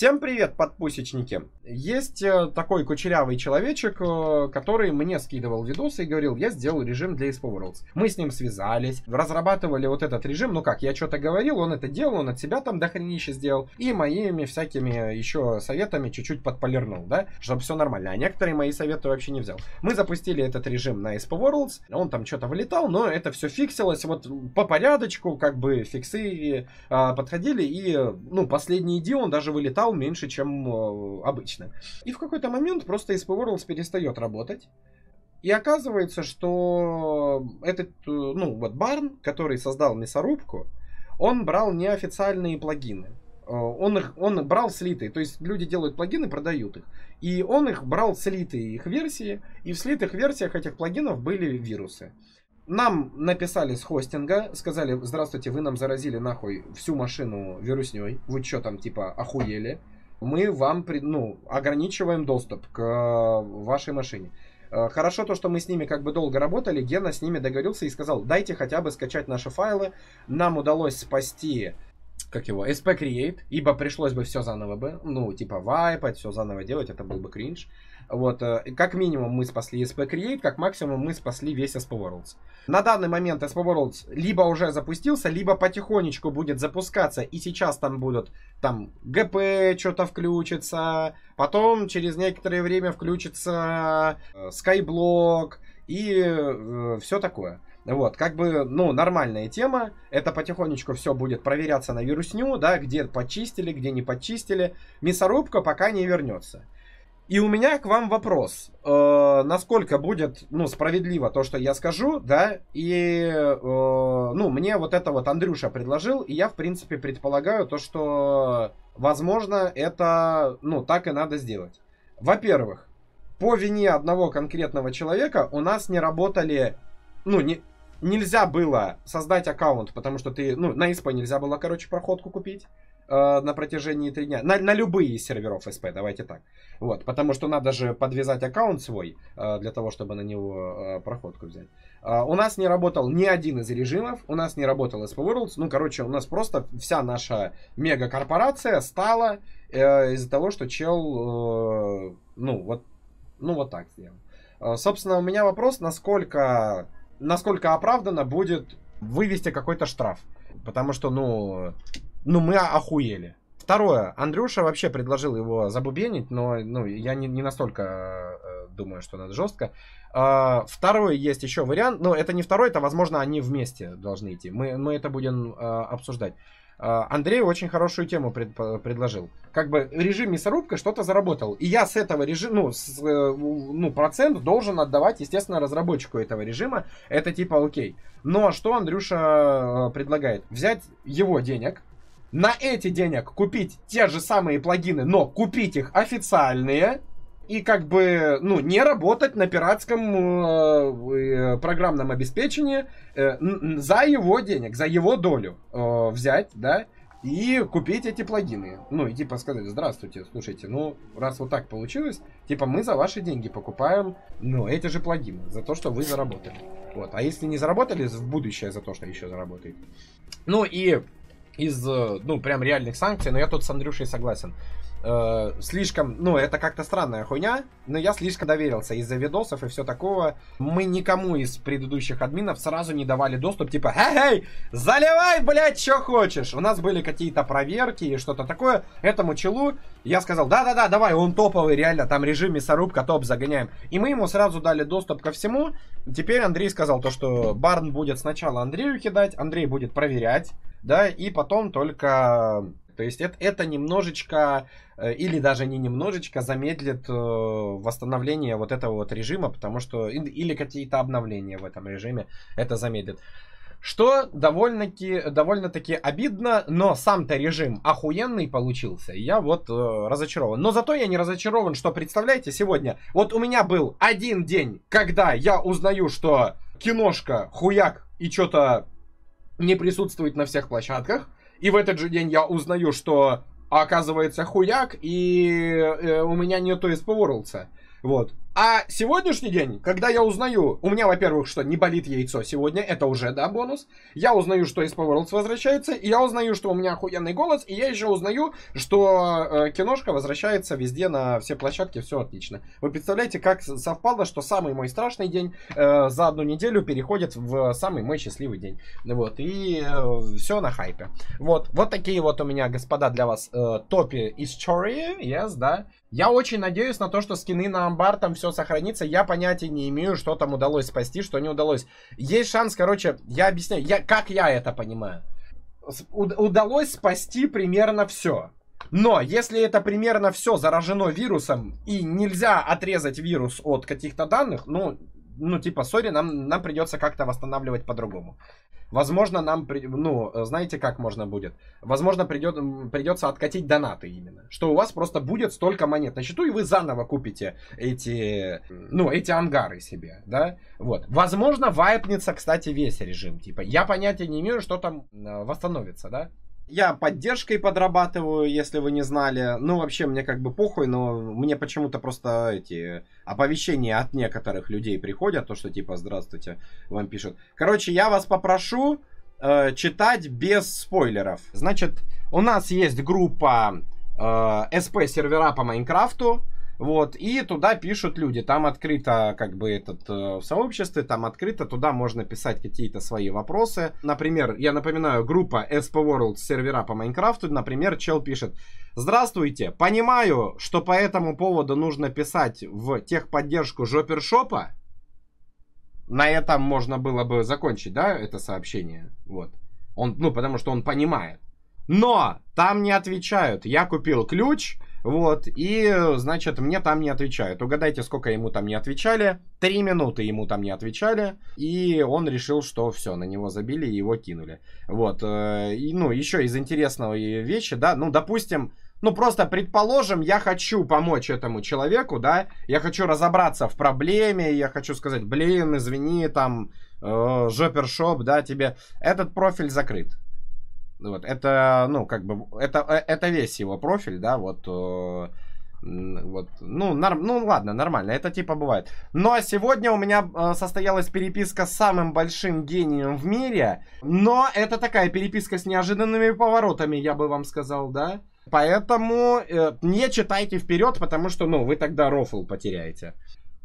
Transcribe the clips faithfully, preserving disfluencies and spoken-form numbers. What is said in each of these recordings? Всем привет, подпусечники! Есть такой кучерявый человечек, который мне скидывал видосы и говорил, я сделал режим для эс пи ворлдс. Мы с ним связались, разрабатывали вот этот режим, ну как, я что-то говорил, он это делал, он от себя там дохренище сделал, и моими всякими еще советами чуть-чуть подполирнул, да, чтобы все нормально, а некоторые мои советы вообще не взял. Мы запустили этот режим на эс пи ворлдс, он там что-то вылетал, но это все фиксилось, вот по порядочку, как бы фиксы а, подходили, и, ну, последний ди он даже вылетал меньше, чем обычно. И в какой-то момент просто эс пи ворлдс перестает работать. И оказывается, что этот, ну, вот Барн, который создал мясорубку, он брал неофициальные плагины. Он, их, он брал слитые, то есть люди делают плагины, продают их. И он их брал слитые их версии, и в слитых версиях этих плагинов были вирусы. Нам написали с хостинга, сказали, здравствуйте, вы нам заразили нахуй всю машину вирусней, вы чё там типа охуели, мы вам при... ну, ограничиваем доступ к вашей машине. Хорошо то, что мы с ними как бы долго работали, Гена с ними договорился и сказал, дайте хотя бы скачать наши файлы, нам удалось спасти... как его, эс пи креэйт, ибо пришлось бы все заново бы, ну, типа, вайпать, все заново делать, это был бы кринж. Вот, как минимум мы спасли эс пи креэйт, как максимум мы спасли весь эс пи ворлдс. На данный момент эс пи ворлдс либо уже запустился, либо потихонечку будет запускаться, и сейчас там будут, там, джи пи что-то включится, потом через некоторое время включится Skyblock и э, все такое. Вот, как бы, ну, нормальная тема, это потихонечку все будет проверяться на вирусню, да, где почистили, где не почистили, мясорубка пока не вернется. И у меня к вам вопрос, э, насколько будет, ну, справедливо то, что я скажу, да, и, э, ну, мне вот это вот Андрюша предложил, и я, в принципе, предполагаю то, что, возможно, это, ну, так и надо сделать. Во-первых, по вине одного конкретного человека у нас не работали, ну, не... Нельзя было создать аккаунт, потому что ты... Ну, на СП нельзя было, короче, проходку купить э, на протяжении три дня. На, на любые из серверов СП, давайте так. Вот, потому что надо же подвязать аккаунт свой, э, для того, чтобы на него э, проходку взять. Э, у нас не работал ни один из режимов, у нас не работал эс пи ворлдс. Ну, короче, у нас просто вся наша мегакорпорация стала э, из-за того, что чел... Э, ну, вот, ну, вот так сделал. Э, собственно, у меня вопрос, насколько... Насколько оправданно будет вывести какой-то штраф. Потому что, ну, ну мы охуели. Второе. Андрюша вообще предложил его забубенить, но ну, я не, не настолько думаю, что надо жестко. Второй есть еще вариант. Но это не второй, это, возможно, они вместе должны идти. Мы, мы это будем обсуждать. Андрей очень хорошую тему пред, предложил. Как бы режим мясорубка что-то заработал. И я с этого режима, ну, с, ну, процент должен отдавать, естественно, разработчику этого режима. Это типа окей. Но что Андрюша предлагает? Взять его денег, на эти денег купить те же самые плагины, но купить их официальные. И как бы, ну, не работать на пиратском э, программном обеспечении э, за его денег, за его долю э, взять, да, и купить эти плагины. Ну, и типа сказать, здравствуйте, слушайте, ну, раз вот так получилось, типа мы за ваши деньги покупаем, ну, эти же плагины, за то, что вы заработали. Вот, а если не заработали, в будущее за то, что еще заработаете. Ну, и из, ну, прям реальных санкций, но я тут с Андрюшей согласен. Э, слишком, ну это как-то странная хуйня, но я слишком доверился из-за видосов и все такого. Мы никому из предыдущих админов сразу не давали доступ, типа, эй, заливай, блядь, что хочешь. У нас были какие-то проверки и что-то такое. Этому челу я сказал, да-да-да, давай, он топовый, реально, там режим мясорубка, топ, загоняем. И мы ему сразу дали доступ ко всему. Теперь Андрей сказал то, что Барн будет сначала Андрею кидать, Андрей будет проверять, да, и потом только... То есть это, это немножечко, или даже не немножечко, замедлит восстановление вот этого вот режима, потому что, или какие-то обновления в этом режиме это замедлит. Что довольно-таки довольно-таки обидно, но сам-то режим охуенный получился. Я вот э, разочарован. Но зато я не разочарован, что, представляете, сегодня... Вот у меня был один день, когда я узнаю, что киношка хуяк и что-то не присутствует на всех площадках. И в этот же день я узнаю, что оказывается хуяк, и э, у меня нету эс пи ворлдс. Вот. А сегодняшний день, когда я узнаю, у меня, во-первых, что не болит яйцо сегодня, это уже, да, бонус. Я узнаю, что эс пи ворлдс возвращается, и я узнаю, что у меня охуенный голос, и я еще узнаю, что э, киношка возвращается везде на все площадки, все отлично. Вы представляете, как совпало, что самый мой страшный день э, за одну неделю переходит в самый мой счастливый день. Вот, и э, все на хайпе. Вот, вот такие вот у меня, господа, для вас э, топи истории, yes, да. Я очень надеюсь на то, что скины на амбар там все сохранится. Я понятия не имею, что там удалось спасти, что не удалось. Есть шанс, короче, я объясняю, я, как я это понимаю. Удалось спасти примерно все. Но если это примерно все заражено вирусом и нельзя отрезать вирус от каких-то данных, ну, ну типа, сори, нам, нам придется как-то восстанавливать по-другому. Возможно, нам, ну, знаете, как можно будет? Возможно, придет, придется откатить донаты именно. Что у вас просто будет столько монет на счету, и вы заново купите эти, ну, эти ангары себе, да? Вот. Возможно, вайпнется, кстати, весь режим. Типа, я понятия не имею, что там восстановится, да? Я поддержкой подрабатываю, если вы не знали. Ну, вообще, мне как бы похуй, но мне почему-то просто эти оповещения от некоторых людей приходят, то, что типа «Здравствуйте», вам пишут. Короче, я вас попрошу э, читать без спойлеров. Значит, у нас есть группа э, эс пи сервера по Майнкрафту. Вот, и туда пишут люди, там открыто, как бы, этот, в сообществе, там открыто, туда можно писать какие-то свои вопросы. Например, я напоминаю, группа эс пи ворлдс сервера по Майнкрафту, например, чел пишет: «Здравствуйте, понимаю, что по этому поводу нужно писать в техподдержку Жопершопа». На этом можно было бы закончить, да, это сообщение, вот. Он, ну, потому что он понимает. Но там не отвечают, я купил ключ... Вот, и, значит, мне там не отвечают. Угадайте, сколько ему там не отвечали. Три минуты ему там не отвечали. И он решил, что все, на него забили и его кинули. Вот, и, ну, еще из интересного вещи, да, ну, допустим, ну, просто предположим, я хочу помочь этому человеку, да, я хочу разобраться в проблеме, я хочу сказать: блин, извини, там, э, Жопершоп, да, тебе этот профиль закрыт. Вот, это, ну, как бы, это, это весь его профиль, да, вот, вот, ну, норм, ну, ладно, нормально, это типа бывает. Ну, а сегодня у меня состоялась переписка с самым большим гением в мире, но это такая переписка с неожиданными поворотами, я бы вам сказал, да. Поэтому э, не читайте вперед, потому что, ну, вы тогда рофл потеряете.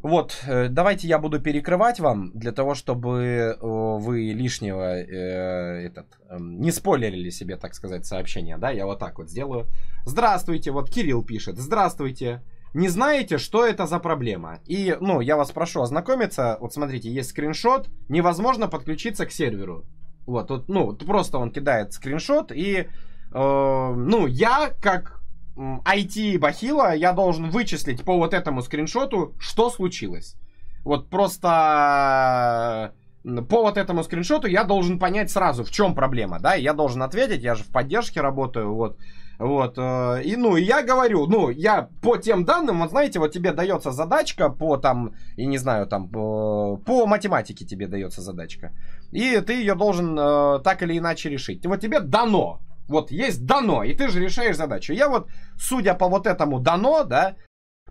Вот, давайте я буду перекрывать вам, для того, чтобы вы лишнего э, этот, э, не спойлерили себе, так сказать, сообщение, да, я вот так вот сделаю. Здравствуйте, вот Кирилл пишет: «Здравствуйте, не знаете, что это за проблема?» И, ну, я вас прошу ознакомиться, вот смотрите, есть скриншот, невозможно подключиться к серверу. Вот, вот ну, просто он кидает скриншот и, э, ну, я как... ай ти-бахила, я должен вычислить по вот этому скриншоту, что случилось. Вот просто по вот этому скриншоту я должен понять сразу, в чем проблема, да, я должен ответить, я же в поддержке работаю, вот. Вот, и, ну, и я говорю, ну, я по тем данным, вот знаете, вот тебе дается задачка по там, и не знаю, там, по, по математике тебе дается задачка, и ты ее должен так или иначе решить. Вот тебе дано. Вот есть дано, и ты же решаешь задачу. Я вот, судя по вот этому дано, да,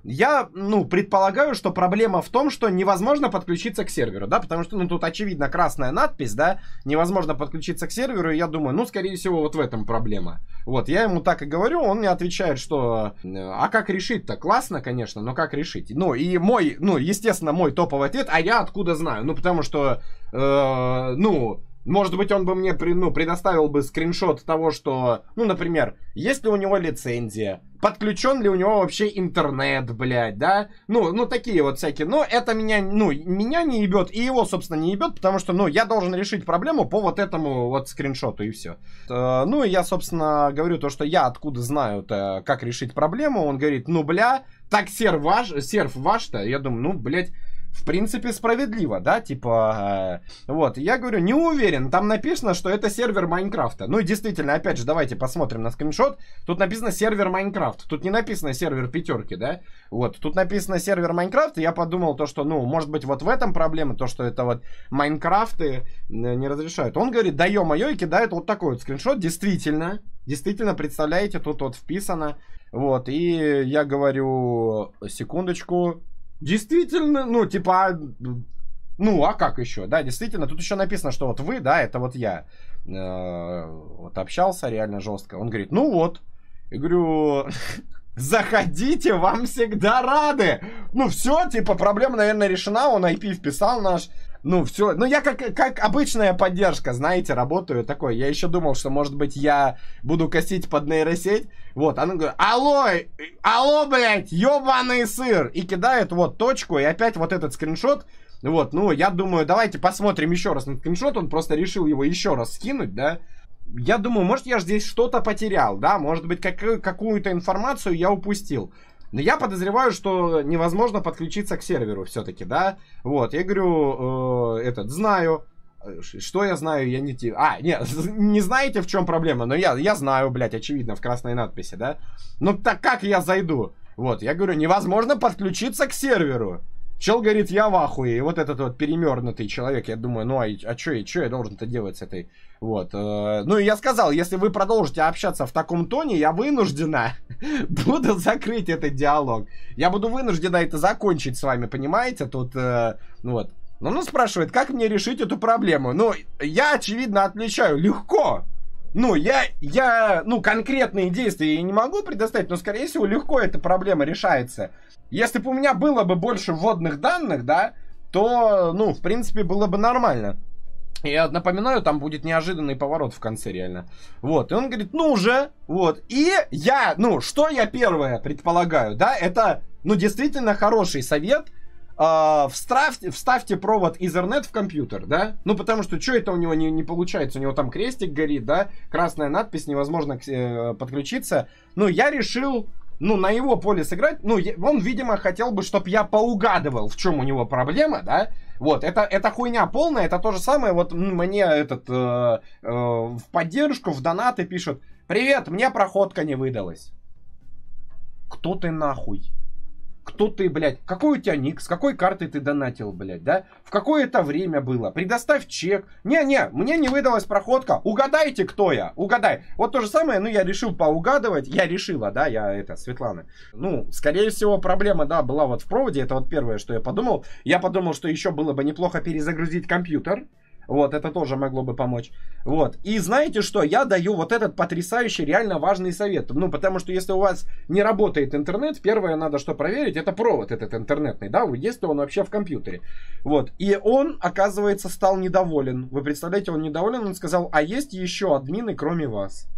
я, ну, предполагаю, что проблема в том, что невозможно подключиться к серверу, да, потому что, ну, тут очевидно красная надпись, да, невозможно подключиться к серверу, и я думаю, ну, скорее всего, вот в этом проблема. Вот, я ему так и говорю, он мне отвечает, что, а как решить-то? Классно, конечно, но как решить? Ну, и мой, ну, естественно, мой топовый ответ: а я откуда знаю? Ну, потому что, э, ну... Может быть, он бы мне, ну, предоставил бы скриншот того, что, ну, например, есть ли у него лицензия, подключен ли у него вообще интернет, блядь, да? Ну, ну, такие вот всякие. Но это меня, ну, меня не ебет, и его, собственно, не ебет, потому что, ну, я должен решить проблему по вот этому вот скриншоту, и все. Э, ну, я, собственно, говорю то, что я откуда знаю-то, как решить проблему. Он говорит: ну, бля, так серф ваш, серф ваш-то. Я думаю, ну, блядь, в принципе, справедливо, да, типа, э, вот, я говорю, не уверен, там написано, что это сервер Майнкрафта. Ну и действительно, опять же, давайте посмотрим на скриншот, тут написано сервер Майнкрафт, тут не написано сервер Пятёрки, да, вот, тут написано сервер Майнкрафт, и я подумал то, что, ну, может быть, вот в этом проблема, то, что это вот Майнкрафты не разрешают. Он говорит: да ё-моё, и кидает вот такой вот скриншот, действительно, действительно, представляете, тут вот вписано, вот, и я говорю, секундочку... Действительно, ну, типа, ну, а как еще? Да, действительно, тут еще написано, что вот вы, да, это вот я. Э, вот общался реально жестко. Он говорит, ну вот. Я говорю, заходите, вам всегда рады. Ну, все, типа, проблема, наверное, решена. Он ай пи вписал наш. Ну, все. Ну, я как, как обычная поддержка, знаете, работаю такой. Я еще думал, что, может быть, я буду косить под нейросеть. Вот, она говорит, алло, алло, блядь, ёбаный сыр. И кидает вот точку, и опять вот этот скриншот. Вот, ну, я думаю, давайте посмотрим еще раз на скриншот. Он просто решил его еще раз скинуть, да. Я думаю, может, я же здесь что-то потерял, да. Может быть, как, какую-то информацию я упустил. Но я подозреваю, что невозможно подключиться к серверу все-таки, да? Вот, я говорю, э, этот, знаю. Что я знаю, я не... А, не, не знаете, в чем проблема? Но я, я знаю, блядь, очевидно, в красной надписи, да? Ну, так как я зайду? Вот, я говорю, невозможно подключиться к серверу. Чел говорит, я в ахуе. И вот этот вот перемернутый человек, я думаю, ну а, а что я, я должен-то делать с этой... Вот. Э, ну и я сказал, если вы продолжите общаться в таком тоне, я вынуждена буду закрыть этот диалог. Я буду вынуждена это закончить с вами, понимаете? Тут, э, вот. Но он спрашивает, как мне решить эту проблему? Ну, я, очевидно, отвечаю, легко. Ну, я, я, ну, конкретные действия я не могу предоставить, но, скорее всего, легко эта проблема решается. Если бы у меня было бы больше вводных данных, да, то, ну, в принципе, было бы нормально. Я напоминаю, там будет неожиданный поворот в конце, реально. Вот, и он говорит, ну уже, вот. И я, ну, что я первое предполагаю, да, это, ну, действительно хороший совет. Uh, вставьте, вставьте провод Ethernet в компьютер, да? Ну, потому что что это у него не, не получается? У него там крестик горит, да? Красная надпись, невозможно э, подключиться. Ну, я решил, ну, на его поле сыграть. Ну, я, он, видимо, хотел бы, чтобы я поугадывал, в чем у него проблема, да? Вот, это, это хуйня полная, это то же самое. Вот мне этот э, э, в поддержку, в донаты пишут. Привет, мне проходка не выдалась. Кто ты нахуй? Кто ты, блядь? Какой у тебя ник? С какой карты ты донатил, блядь, да? В какое это время было? Предоставь чек. Не-не, мне не выдалась проходка. Угадайте, кто я. Угадай. Вот то же самое, ну, я решил поугадывать. Я решила, да, я это, Светлана. Ну, скорее всего, проблема, да, была вот в проводе. Это вот первое, что я подумал. Я подумал, что еще было бы неплохо перезагрузить компьютер. Вот, это тоже могло бы помочь. Вот, и знаете что, я даю вот этот потрясающий, реально важный совет. Ну, потому что если у вас не работает интернет, первое надо что проверить, это провод этот интернетный, да, есть ли он вообще в компьютере. Вот, и он, оказывается, стал недоволен. Вы представляете, он недоволен, он сказал, а есть еще админы, кроме вас.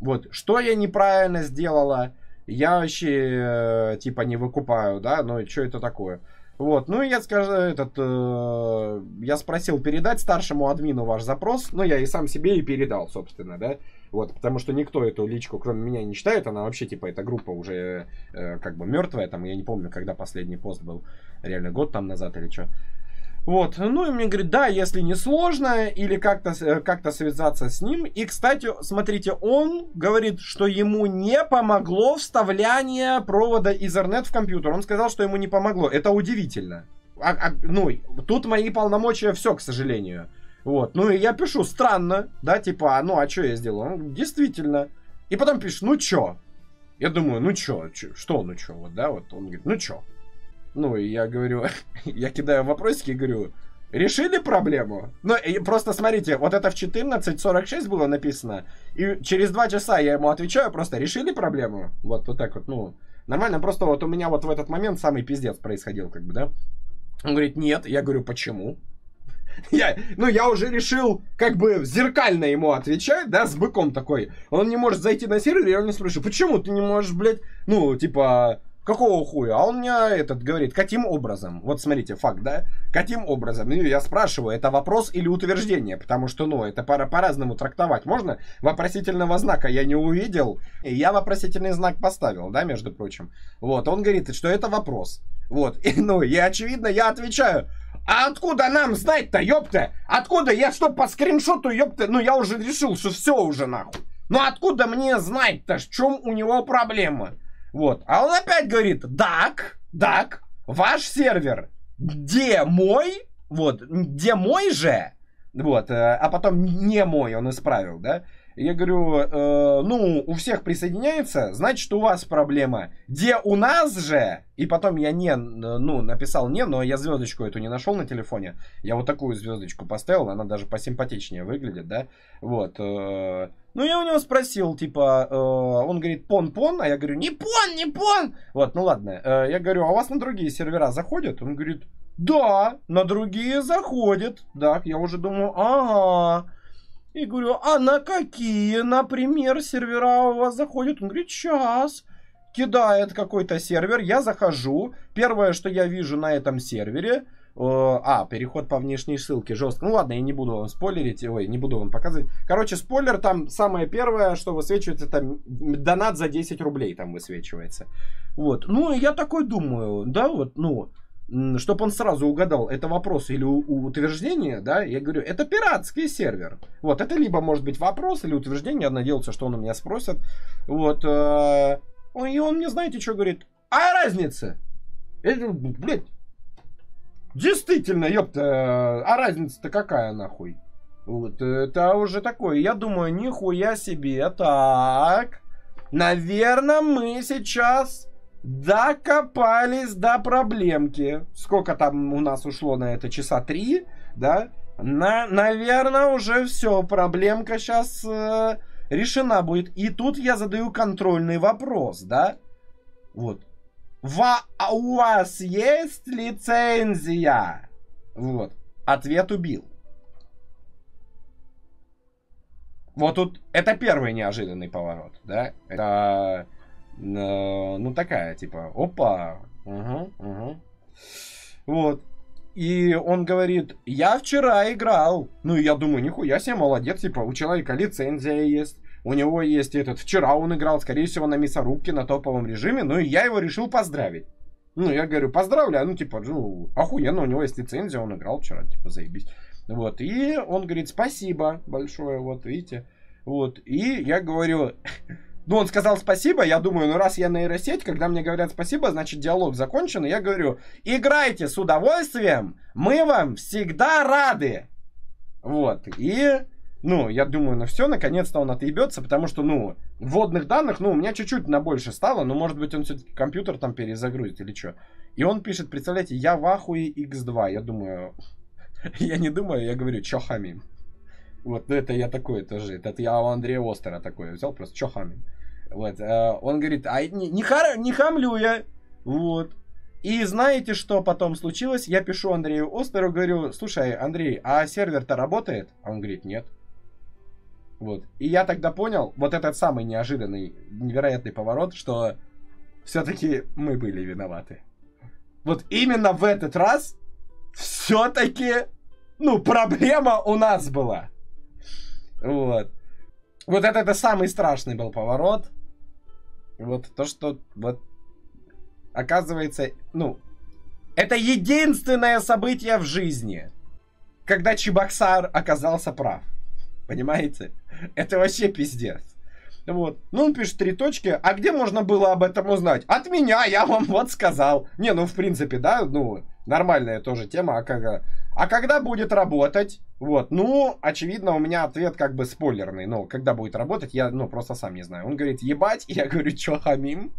Вот, что я неправильно сделала, я вообще, э, типа, не выкупаю, да, ну, что это такое? Вот, ну и я скажу, этот, э, я спросил передать старшему админу ваш запрос, но я и сам себе и передал, собственно, да, вот, потому что никто эту личку, кроме меня, не читает, она вообще, типа, эта группа уже, э, как бы, мертвая, там, я не помню, когда последний пост был, реально, год там назад или что. Вот, ну и мне говорит, да, если не сложно, или как-то как-то связаться с ним. И, кстати, смотрите, он говорит, что ему не помогло вставляние провода Ethernet в компьютер. Он сказал, что ему не помогло. Это удивительно. А, а, ну, тут мои полномочия все, к сожалению. Вот, ну и я пишу, странно, да, типа, ну а что я сделал? Он, действительно. И потом пишешь, ну чё? Я думаю, ну чё, чё? Что ну чё? Вот, да, вот он говорит, ну чё? Ну, и я говорю, я кидаю вопросики и говорю, решили проблему? Ну, и просто смотрите, вот это в четырнадцать сорок шесть было написано, и через два часа я ему отвечаю просто, решили проблему? Вот, вот так вот, ну, нормально, просто вот у меня вот в этот момент самый пиздец происходил, как бы, да? Он говорит, нет, я говорю, почему? Я, ну, я уже решил, как бы, зеркально ему отвечать, да, с быком такой. Он не может зайти на сервер, я у него спрашиваю, почему ты не можешь, блядь, ну, типа... Какого хуя? А он мне этот говорит, каким образом? Вот смотрите, факт, да? Каким образом? И я спрашиваю, это вопрос или утверждение? Потому что, ну, это по-разному трактовать можно. Вопросительного знака я не увидел. И я вопросительный знак поставил, да, между прочим. Вот, он говорит, что это вопрос. Вот, и, ну, и очевидно, я отвечаю. А откуда нам знать-то, ёпта? Откуда? Я что, по скриншоту, ёпта? Ну, я уже решил, что все уже нахуй. Ну, откуда мне знать-то, в чем у него проблема? Вот, а он опять говорит, так, так, ваш сервер, где мой, вот, где мой же, вот, а потом не мой, он исправил, да, Я говорю, э, ну, у всех присоединяется, значит, у вас проблема. Где у нас же? И потом я не, ну, написал не, но я звездочку эту не нашел на телефоне. Я вот такую звездочку поставил, она даже посимпатичнее выглядит, да? Вот. Э, ну, я у него спросил, типа, э, он говорит, пон-пон, а я говорю, не пон, не пон. Вот, ну ладно. Э, я говорю, а у вас на другие сервера заходят? Он говорит, да, на другие заходят. Да, я уже думаю, ага. И говорю, а на какие, например, сервера у вас заходят? Он говорит, сейчас. Кидает какой-то сервер. Я захожу. Первое, что я вижу на этом сервере. Э, а, переход по внешней ссылке жестко. Ну ладно, я не буду вам спойлерить. Ой, не буду вам показывать. Короче, спойлер там самое первое, что высвечивается, это донат за десять рублей там высвечивается. Вот. Ну, я такой думаю, да, вот, ну... Чтобы он сразу угадал, это вопрос или утверждение, да, я говорю, это пиратский сервер. Вот, это либо может быть вопрос или утверждение, я надеялся, что он у меня спросит. Вот, и он мне, знаете, что говорит? А разница? Это, блядь, действительно, ёпта, а разница-то какая нахуй? Вот, это уже такое, я думаю, нихуя себе, так, наверное, мы сейчас... Докопались до проблемки. Сколько там у нас ушло на это? Часа три, да? На, наверное, уже все. Проблемка сейчас э, решена будет. И тут я задаю контрольный вопрос, да? Вот. Ва- а у вас есть лицензия? Вот. Ответ убил. Вот тут... Это первый неожиданный поворот, да? Это... Ну, такая, типа, опа, угу, угу. Вот, и он говорит, я вчера играл, ну, и я думаю, нихуя себе, молодец, типа, у человека лицензия есть, у него есть этот, вчера он играл, скорее всего, на мясорубке, на топовом режиме, ну, и я его решил поздравить. Ну, я говорю, поздравляю, ну, типа, ну, охуенно, у него есть лицензия, он играл вчера, типа, заебись. Вот, и он говорит, спасибо большое, вот, видите, вот, и я говорю... Ну, он сказал спасибо, я думаю, ну, раз я нейросеть, когда мне говорят спасибо, значит, диалог закончен. И я говорю, играйте с удовольствием, мы вам всегда рады. Вот, и, ну, я думаю, ну, все, наконец-то он отъебется, потому что, ну, вводных данных, ну, у меня чуть-чуть на больше стало, но, может быть, он все-таки компьютер там перезагрузит или что. И он пишет, представляете, я в ахуе икс два, я думаю, я не думаю, я говорю, чё хамим? Вот, ну это я такой тоже, это я у Андрея Остера такой взял, просто чё хамим? Вот, э, он говорит, а не, не, хар, не хамлю я, вот. И знаете, что потом случилось? Я пишу Андрею Остеру, говорю, слушай, Андрей, а сервер-то работает? А он говорит, нет. Вот, и я тогда понял, вот этот самый неожиданный, невероятный поворот, что все-таки мы были виноваты. Вот именно в этот раз все-таки, ну, проблема у нас была. Вот. Вот это, это самый страшный был поворот. Вот то, что вот оказывается, ну, это единственное событие в жизни, когда Чебоксар оказался прав. Понимаете? Это вообще пиздец. Вот. Ну, он пишет три точки. А где можно было об этом узнать? От меня, я вам вот сказал. Не, ну, в принципе, да, ну, нормальная тоже тема. А как... А когда будет работать? Вот, ну, очевидно, у меня ответ как бы спойлерный. Но когда будет работать, я, ну, просто сам не знаю. Он говорит, ебать, я говорю, чё хамим?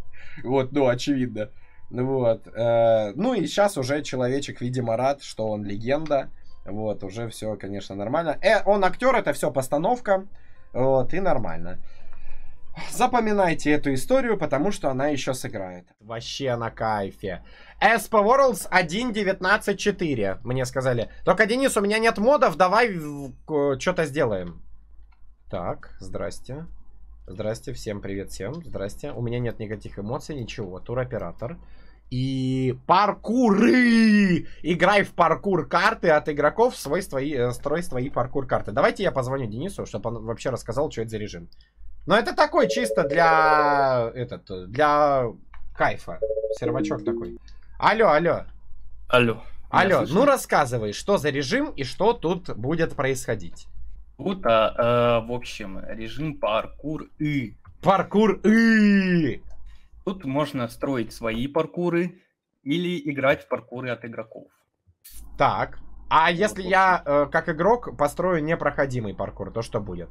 Вот, ну, очевидно. Вот, э, ну и сейчас уже человечек, видимо, рад, что он легенда. Вот, уже все, конечно, нормально. Э, он актер, это все постановка. Вот, и нормально. Запоминайте эту историю, потому что она еще сыграет. Вообще на кайфе. эс пи ворлдс один девятнадцать четыре, мне сказали. Только, Денис, у меня нет модов, давай что-то сделаем. Так, здрасте. Здрасте, всем привет, всем. Здрасте. У меня нет никаких эмоций, ничего. Туроператор. И паркуры! Играй в паркур карты от игроков, свой, твои, строй свои паркур карты. Давайте я позвоню Денису, чтобы он вообще рассказал, что это за режим. Но это такой чисто для... Этот, для кайфа. Сервачок такой. Алло, алло. Алло. Алло, ну рассказывай, что за режим и что тут будет происходить. Тут, а, э, в общем, режим паркуры. Паркуры! Тут можно строить свои паркуры или играть в паркуры от игроков. Так, а если я, э, как игрок, построю непроходимый паркур, то что будет?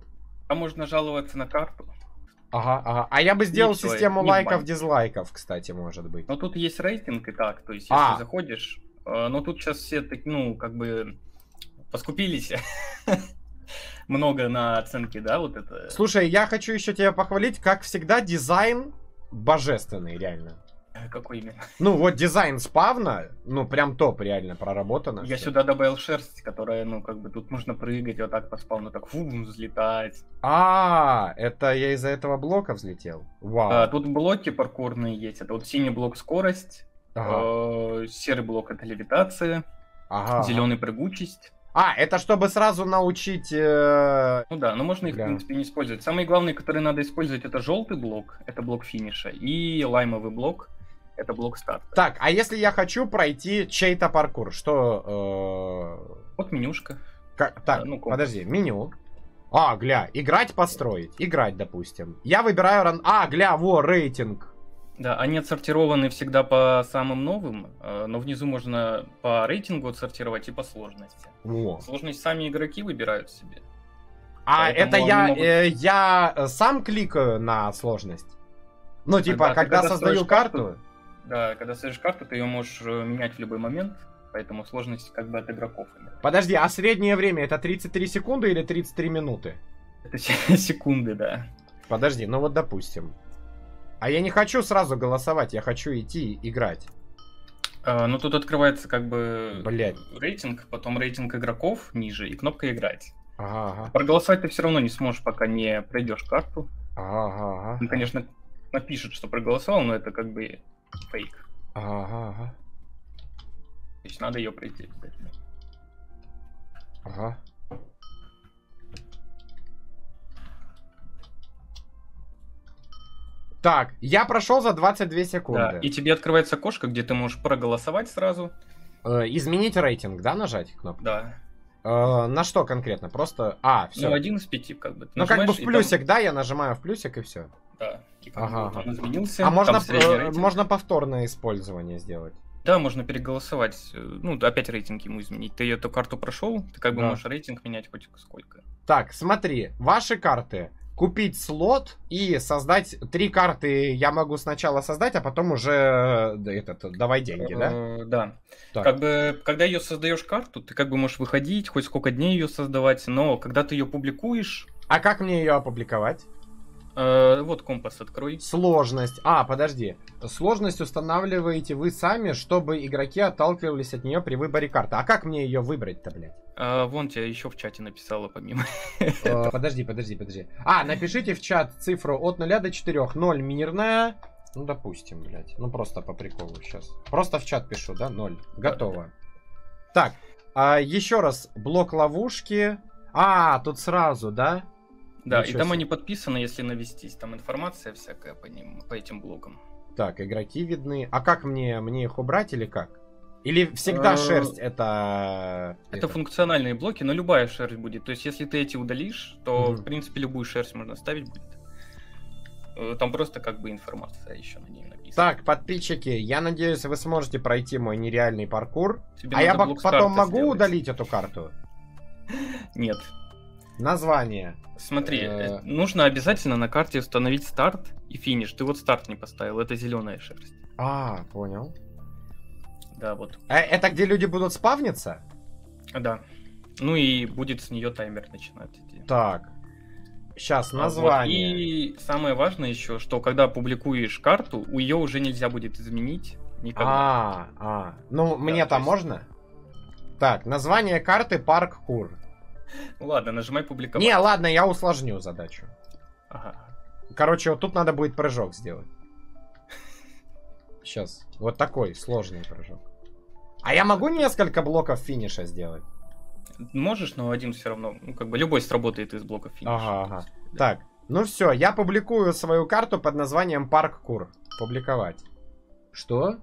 Там можно жаловаться на карту. Ага, ага. А я бы сделал Никто, систему лайков-дизлайков, кстати, может быть. Но тут есть рейтинг и так, то есть если а. заходишь, но тут сейчас все, ну, как бы, поскупились много на оценки, да, вот это. Слушай, я хочу еще тебя похвалить, как всегда, дизайн божественный, реально. Какой именно? Ну, вот дизайн спавна, ну, прям топ, реально, проработано. Я сюда добавил шерсть, которая, ну, как бы, тут можно прыгать, вот так по спавну, так, фу, взлетать. А, это я из-за этого блока взлетел? Вау. Тут блоки паркурные есть, это вот синий блок скорость, серый блок это левитация, зеленый прыгучесть. А, это чтобы сразу научить... Э... Ну да, но можно их, да. в принципе, не использовать. Самые главные, которые надо использовать, это желтый блок, это блок финиша, и лаймовый блок, это блок старта. Так, а если я хочу пройти чей-то паркур, что... Э... Вот менюшка. Как? Так, а, ну, подожди, меню. А, гля, играть, построить. Играть, допустим. Я выбираю... Ран... А, гля, во, рейтинг. Да, они отсортированы всегда по самым новым, но внизу можно по рейтингу отсортировать и по сложности. О. Сложность сами игроки выбирают себе. А поэтому это я, могут... э, я сам кликаю на сложность? Ну, когда, типа, когда, когда создаю карту, карту... Да, когда создаешь карту, ты ее можешь менять в любой момент, поэтому сложность как бы от игроков. Подожди, а среднее время это тридцать три секунды или тридцать три минуты? Это секунды, да. Подожди, ну вот допустим. А я не хочу сразу голосовать, я хочу идти играть. А, ну тут открывается как бы Блядь. рейтинг, потом рейтинг игроков ниже и кнопка играть. Ага, ага. Проголосовать ты все равно не сможешь, пока не пройдешь карту. Ага, ага. Ну, конечно, напишут, что проголосовал, но это как бы фейк. Ага, ага. То есть надо ее пройти обязательно. Ага. Так, я прошел за двадцать две секунды. Да, и тебе открывается окошко, где ты можешь проголосовать сразу. Э, изменить рейтинг, да, нажать кнопку? Да. Э, на что конкретно? Просто... А, все. Ну, один из пяти, как бы. Ну, как бы в плюсик, там... да, я нажимаю в плюсик и все. Да. И как ага. бы он изменился. А можно, э, можно повторное использование сделать? Да, можно переголосовать. Ну, опять рейтинг ему изменить. Ты эту карту прошел, ты как бы да. можешь рейтинг менять хоть сколько. Так, смотри, ваши карты... Купить слот и создать три карты. Я могу сначала создать, а потом уже этот, давай деньги, да? Да. Так. Как бы, когда ее создаешь карту, ты как бы можешь выходить, хоть сколько дней ее создавать, но когда ты ее публикуешь... А как мне ее опубликовать? Э, вот компас открой. Сложность. А, подожди. Сложность устанавливаете вы сами, чтобы игроки отталкивались от нее при выборе карты. А как мне ее выбрать-то, блядь? А, вон тебя еще в чате написала помимо. А, подожди, подожди, подожди. А, напишите в чат цифру от нуля до четырёх. ноль мирная. Ну, допустим, блядь. Ну, просто по приколу сейчас. Просто в чат пишу, да? ноль. Готово. Так, а, еще раз. Блок ловушки. А, тут сразу, да? Да, Ничего и там себе. Они подписаны, если навестись, там информация всякая по ним, по этим блокам. Так, игроки видны. А как мне, мне их убрать или как? Или всегда а... шерсть это... Это функциональные блоки, но любая шерсть будет. То есть, если ты эти удалишь, то, mm. в принципе, любую шерсть можно ставить будет. Там просто как бы информация еще на ней написана. Так, подписчики, я надеюсь, вы сможете пройти мой нереальный паркур. Тебе а я потом могу сделать. удалить эту карту? Нет. Название. Смотри, э... нужно обязательно на карте установить старт и финиш. Ты вот старт не поставил, это зеленая шерсть. А, понял. Да, вот. А это где люди будут спавниться? Да. Ну и будет с нее таймер начинать. Так. Сейчас название. Вот. И самое важное еще, что когда публикуешь карту, ее уже нельзя будет изменить никогда. А, а. Ну да, мне там есть... можно? Так, название карты паркур. Ладно, нажимай публиковать. Не, ладно, я усложню задачу. Ага. Короче, вот тут надо будет прыжок сделать. Сейчас. Вот такой сложный прыжок. А я могу несколько блоков финиша сделать? Можешь, но один все равно. Ну, как бы любой сработает из блоков финиша. Ага, ага. Да. Так, ну все, я публикую свою карту под названием паркур. Публиковать. Что?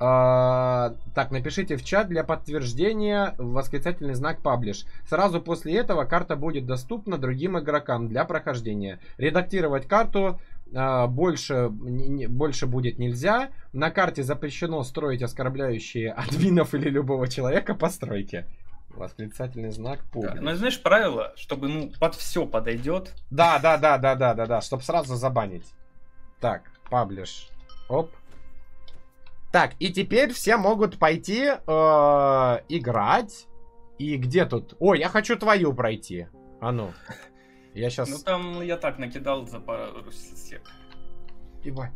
Uh, так, напишите в чат для подтверждения восклицательный знак паблиш. Сразу после этого карта будет доступна другим игрокам для прохождения. Редактировать карту uh, больше, не, больше будет нельзя. На карте запрещено строить оскорбляющие админов или любого человека постройки. Восклицательный знак пуговиц. Да, ну, знаешь, правило, чтобы, ну, под все подойдет. Да, да, да, да, да, да, да, чтобы сразу забанить. Так, паблиш. Оп. Так, и теперь все могут пойти э, играть. И где тут? О, я хочу твою пройти. А ну. Я сейчас... Ну, там я так накидал за пару сек. Ебать.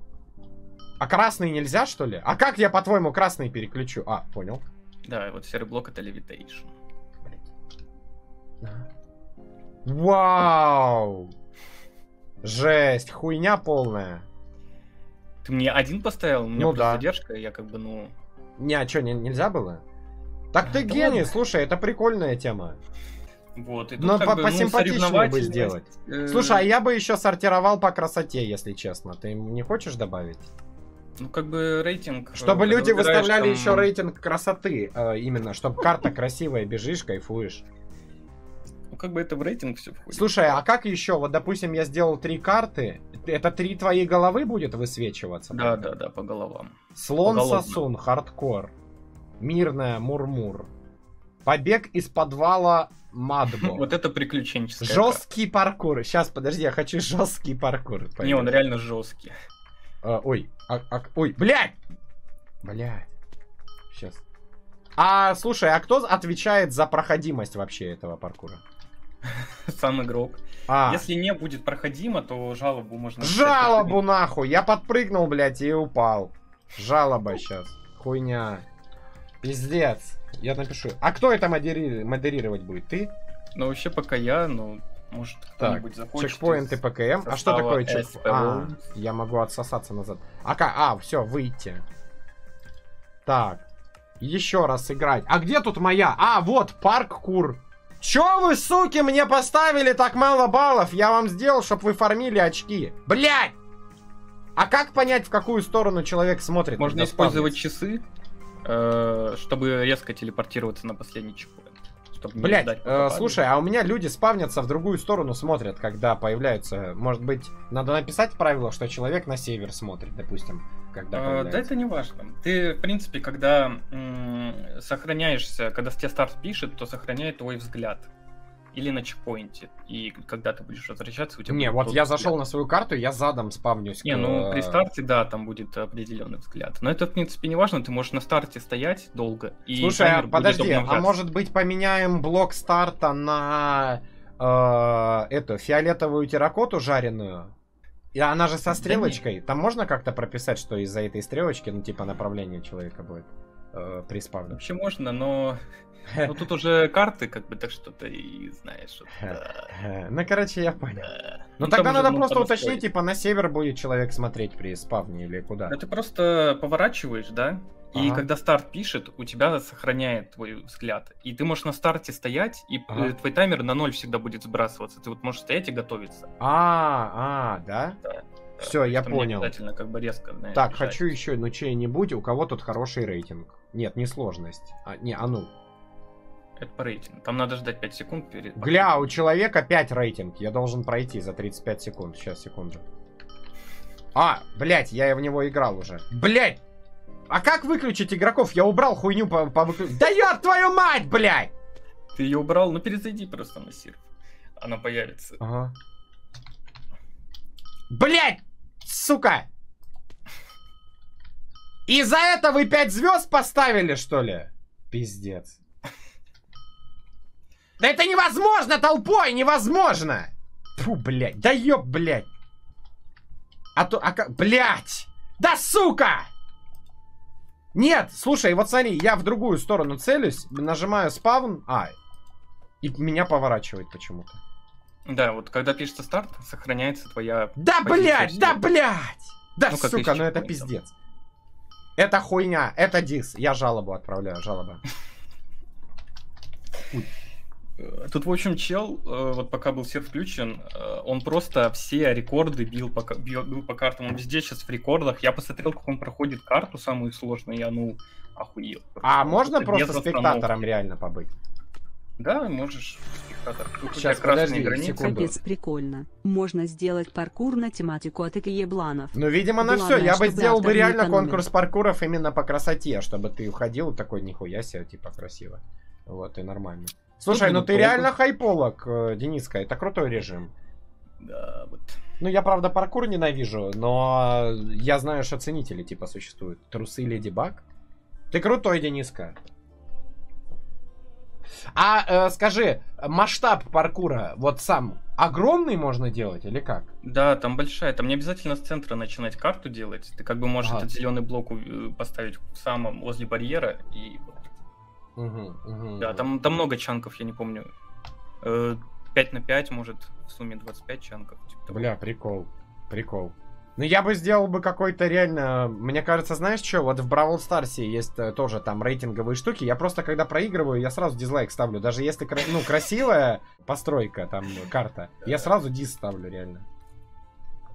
А красный нельзя, что ли? А как я, по-твоему, красный переключу? А, понял. Да, вот серый блок — это левитейшн. Вау! Жесть, хуйня полная. Ты мне один поставил? У меня ну да. задержка, я как бы, ну... Не, а что, не, нельзя было? Так а, ты да гений, ладно. Слушай, это прикольная тема. Вот, и тут но как по бы, посимпатичнее ну, бы сделать. Э... Слушай, а я бы еще сортировал по красоте, если честно. Ты не хочешь добавить? Ну, как бы рейтинг... Чтобы люди выставляли там... еще рейтинг красоты. Э, именно, чтобы карта красивая, бежишь, кайфуешь. Ну, как бы это в рейтинг все входит. Слушай, а как еще? Вот, допустим, я сделал три карты. Это три твои головы будет высвечиваться? Да, да, да, по головам. Слон-сосун, хардкор. Мирная, мурмур. Побег из подвала Мадбо. Вот это приключенческое. Жесткий паркур. Сейчас, подожди, я хочу жесткий паркур. Не, он реально жесткий. Ой, ой, блядь! Блядь. Сейчас. А, слушай, а кто отвечает за проходимость вообще этого паркура? Сам игрок. Если не будет проходимо, то жалобу можно... Жалобу нахуй! Я подпрыгнул, блядь, и упал. Жалоба сейчас. Хуйня. Пиздец. Я напишу. А кто это модери... модерировать будет? Ты? Ну, вообще пока я, но... Может, кто-нибудь захочет. Чекпоинты ПКМ. А что такое чекпоинт? А, я могу отсосаться назад. А, а, все, выйти. Так. Еще раз играть. А где тут моя? А, вот, паркур. Че вы, суки, мне поставили так мало баллов? Я вам сделал, чтобы вы фармили очки. Блять! А как понять, в какую сторону человек смотрит? Можно использовать часы, чтобы резко телепортироваться на последний чекпоинт. Блять, э, слушай, а у меня люди спавнятся в другую сторону, смотрят, когда появляются. Может быть, надо написать правило, что человек на север смотрит, допустим, когда. Э, да, это не важно. Ты, в принципе, когда сохраняешься, когда тебе старт пишет, то сохраняет твой взгляд. Или на чекпоинте. И когда ты будешь возвращаться, у тебя... Не, вот я зашел на свою карту, я задом спавнюсь. Не, ну при старте, да, там будет определенный взгляд. Но это, в принципе, не важно. Ты можешь на старте стоять долго. И слушай, подожди, а может быть поменяем блок старта на э, эту фиолетовую терракоту жареную? И она же со стрелочкой. Да, там можно как-то прописать, что из-за этой стрелочки, ну типа направление человека будет э, при спавне? Вообще можно, но... Ну тут уже карты, как бы, так что ты знаешь. Это... Ну, короче, я понял. Да. Ну, ну тогда надо просто уточнить, стоит. Типа, на север будет человек смотреть при спавне или куда. Да ты просто поворачиваешь, да? И ага. когда старт пишет, у тебя сохраняет твой взгляд. И ты можешь на старте стоять, и ага. твой таймер на ноль всегда будет сбрасываться. Ты вот можешь стоять и готовиться. А, а, да? Да. Все, я понял. Обязательно, как бы, резко, знаешь, так, бежать. Хочу еще, ну, чей-нибудь, у кого тут хороший рейтинг. Нет, не сложность. А, не, а ну. Это по рейтингу. Там надо ждать пять секунд перед... Гля, у человека пять рейтинг. Я должен пройти за тридцать пять секунд. Сейчас, секунду. А, блядь, я в него играл уже. Блядь! А как выключить игроков? Я убрал хуйню по... по выклю... Да ёб твою мать, блядь! Ты ее убрал? Ну перезайди просто на сервер. Она появится. Ага. Блядь! Сука! И за это вы пять звезд поставили, что ли? Пиздец. Да это невозможно, толпой, невозможно! Фу, блядь, да ёб, блядь! А то, а как, блядь! Да сука! Нет, слушай, вот смотри, я в другую сторону целюсь, нажимаю спавн, а, и меня поворачивает почему-то. Да, вот когда пишется старт, сохраняется твоя... Да, блядь, да, блядь! Да, ну, сука, ну это пиздец. Это хуйня, это дис, я жалобу отправляю, жалоба. Тут, в общем, чел, вот пока был серф включен, он просто все рекорды бил по, бил, бил по картам. Он везде сейчас в рекордах. Я посмотрел, как он проходит карту самую сложную, я, ну, охуел. А можно это просто спектатором реально побыть? Да, можешь спектатор. Тут сейчас, подожди, секунду. Капец, прикольно. Можно сделать паркур на тематику атаки ебланов. Ну, видимо, на главное, все. Я бы сделал бы реально конкурс паркуров именно по красоте, чтобы ты уходил такой, нихуя себе, типа, красиво. Вот, и нормально. Слушай, ну ты реально хайполог, Дениска, это крутой режим. Да, вот. Ну, я, правда, паркур ненавижу, но я знаю, что ценители, типа, существуют. Трусы Леди Баг. Ты крутой, Дениска. А э, скажи, масштаб паркура вот сам огромный можно делать или как? Да, там большая, там не обязательно с центра начинать карту делать. Ты как бы можешь а, этот зеленый блок поставить в самом возле барьера и вот. Угу, угу. Да, там, там много чанков, я не помню. пять на пять, может, в сумме двадцать пять чанков. Типа. Бля, прикол, прикол. Ну, я бы сделал бы какой-то реально... Мне кажется, знаешь что, вот в Бравл Старсе есть тоже там рейтинговые штуки. Я просто, когда проигрываю, я сразу дизлайк ставлю. Даже если, ну, красивая постройка, там, карта, я сразу диз ставлю, реально.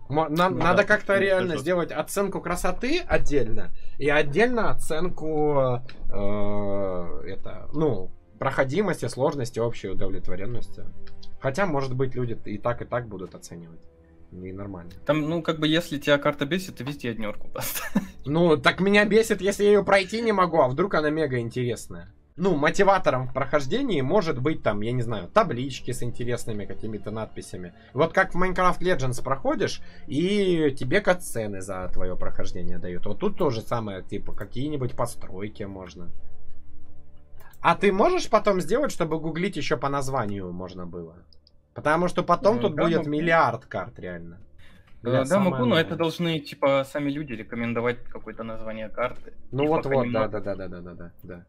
Нам, ну, надо да, как-то реально тоже сделать оценку красоты отдельно и отдельно оценку, э, это, ну, проходимости, сложности, общей удовлетворенности. Хотя, может быть, люди и так, и так будут оценивать. И нормально. Там, ну, как бы, если тебя карта бесит, ты везде однерку поставь. Ну, так меня бесит, если я ее пройти не могу, а вдруг она мега интересная. Ну, мотиватором в прохождении может быть, там, я не знаю, таблички с интересными какими-то надписями. Вот как в Minecraft Legends проходишь, и тебе катсцены за твое прохождение дают. Вот тут тоже самое, типа, какие-нибудь постройки можно. А ты можешь потом сделать, чтобы гуглить еще по названию можно было? Потому что потом ну, тут да, будет могу. миллиард карт, реально. Да, да могу, но это должны, типа, сами люди рекомендовать какое-то название карты. Ну вот-вот, да-да-да-да-да-да.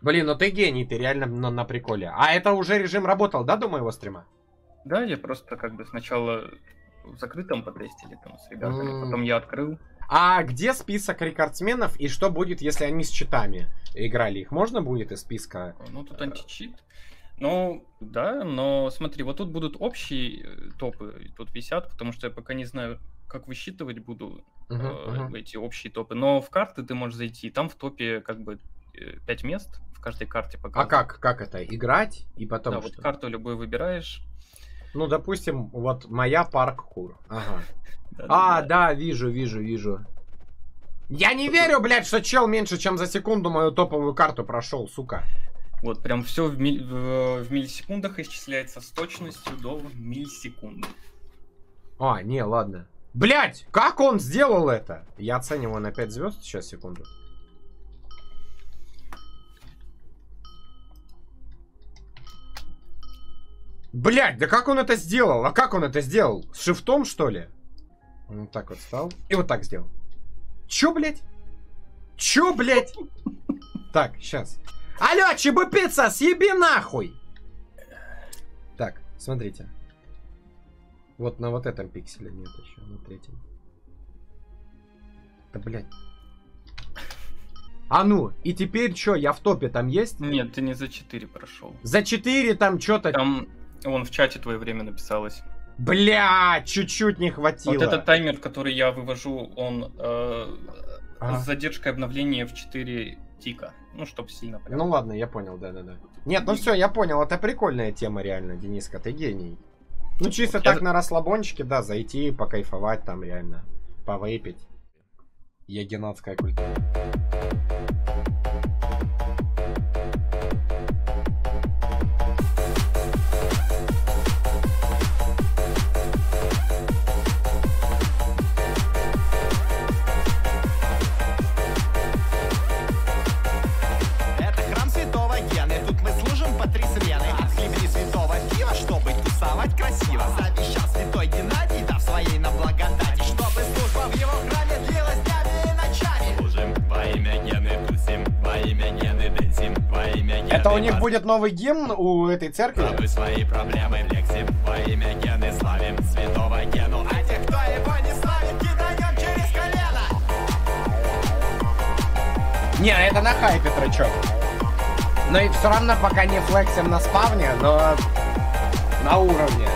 Блин, ну ты гений, ты реально на, на приколе. А это уже режим работал, да, до моего стрима? Да, я просто как бы сначала в закрытом потестили там с ребятами, mm. потом я открыл. А где список рекордсменов и что будет, если они с читами играли? Их можно будет из списка? Ну тут античит. Ну, да, но смотри, вот тут будут общие топы, тут висят, потому что я пока не знаю, как высчитывать буду uh -huh, э, uh -huh. эти общие топы. Но в карты ты можешь зайти, там в топе как бы пять мест в каждой карте пока. А как, как это? Играть и потом да, что? Вот карту любую выбираешь. Ну, допустим, вот моя паркур. Ага. да, а, да, да, вижу, вижу, вижу. Я не верю, блядь, что чел меньше, чем за секунду мою топовую карту прошел, сука. Вот, прям все в, миль... в миллисекундах исчисляется с точностью до миллисекунды. А, не, ладно. Блять, как он сделал это? Я оцениваю на пять звезд. Сейчас, секунду. Блять, да как он это сделал? А как он это сделал? С шифтом, что ли? Он вот так вот встал. И вот так сделал. Чё, блять? Чё, блять? Так, сейчас. Алло, чебупица, съеби нахуй! Так, смотрите. Вот на вот этом пикселе нет еще, на третьем. Да, блядь. А ну, и теперь что, я в топе там есть? Нет, ты не за четыре прошел. За четыре там что-то... Там, вон, в чате твое время написалось. Бля, чуть-чуть не хватило. Вот этот таймер, который я вывожу, он э, а? с задержкой обновления в четыре тика. Ну, чтоб сильно прям. Ну ладно, я понял, да-да-да. Нет, ну все, я понял, это прикольная тема реально, Дениска, ты гений. Ну чисто я так за... на расслабончике, да, зайти, покайфовать там реально, повейпить. Я геннадская культура. Это у них будет новый гимн у этой церкви? Свои проблемы лексим, во имя Гены славим, святого Гену. А тех, кто его не славит, кидаем через колено. Не, это на хайпе трючок. Но и все равно пока не флексим на спавне, но на уровне.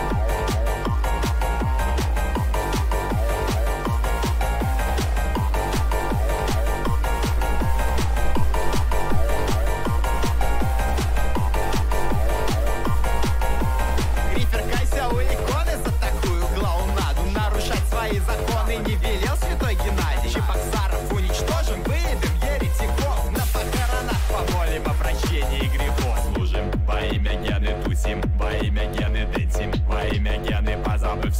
Грехов.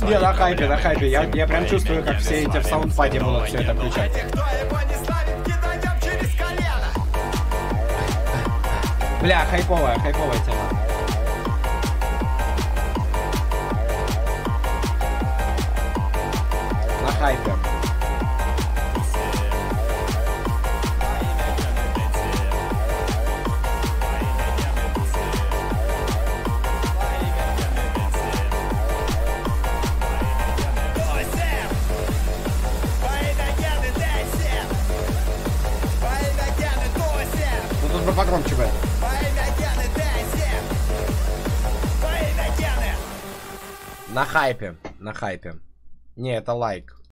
Не, на хайпе, на хайпе. Я, я прям чувствую, как все эти в саундпаде будут все это включать. Бля, хайповая, хайповая тема. На хайпе. Ну тут бы погромче бы. На хайпе, на хайпе. Не, это лайк.